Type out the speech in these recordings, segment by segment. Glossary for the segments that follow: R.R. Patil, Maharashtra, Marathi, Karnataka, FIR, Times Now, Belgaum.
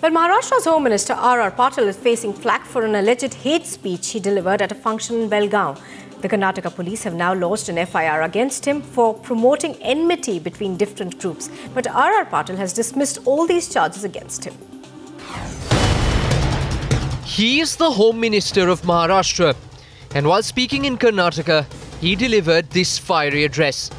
But Maharashtra's Home Minister R.R. Patil is facing flak for an alleged hate speech he delivered at a function in Belgaum. The Karnataka police have now lodged an FIR against him for promoting enmity between different groups. But R.R. Patil has dismissed all these charges against him. He is the Home Minister of Maharashtra. And while speaking in Karnataka, he delivered this fiery address.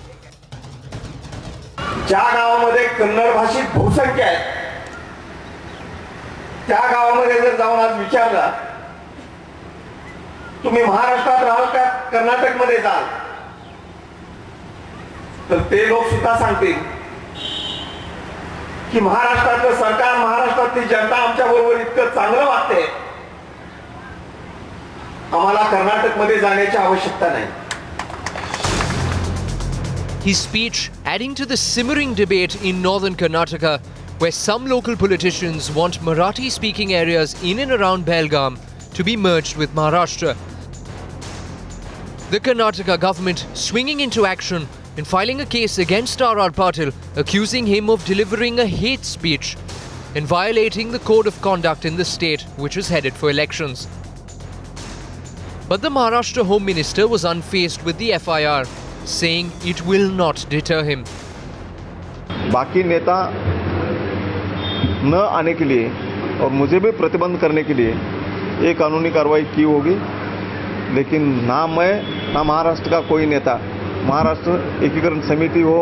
तुम्ही महाराष्ट्रात राहू का कर्नाटक मध्ये जाल तर ते लोक सुद्धा सांगतील की महाराष्ट्रातलं सरकार महाराष्ट्रातली जनता आमच्या बरोबर इतकं चांगलं वागते आम्हाला कर्नाटक मध्ये जाण्याची आवश्यकता नाही. His speech adding to the simmering debate in northern Karnataka where some local politicians want Marathi speaking areas in and around Belgaum to be merged with Maharashtra. The Karnataka government swinging into action and filing a case against R.R. Patil, accusing him of delivering a hate speech and violating the code of conduct in the state, which is headed for elections. But the Maharashtra Home Minister was unfazed with the FIR, saying it will not deter him. बाकी नेता न आने के लिए और मुझे भी प्रतिबंध करने के लिए ये कानूनी कार्रवाई की होगी, लेकिन ना मैं ना महाराष्ट्र का कोई नेता महाराष्ट्र एकीकरण समिति हो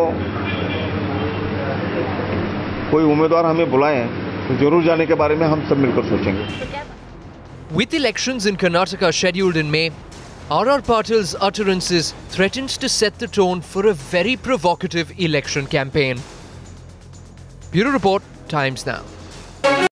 कोई उम्मीदवार हमें बुलाएं तो जरूर जाने के बारे में हम सब मिलकर सोचेंगे. With elections in Karnataka scheduled in May, R.R. Patil's utterances threatens to set the tone for a very provocative election campaign. Bureau Report, Times Now.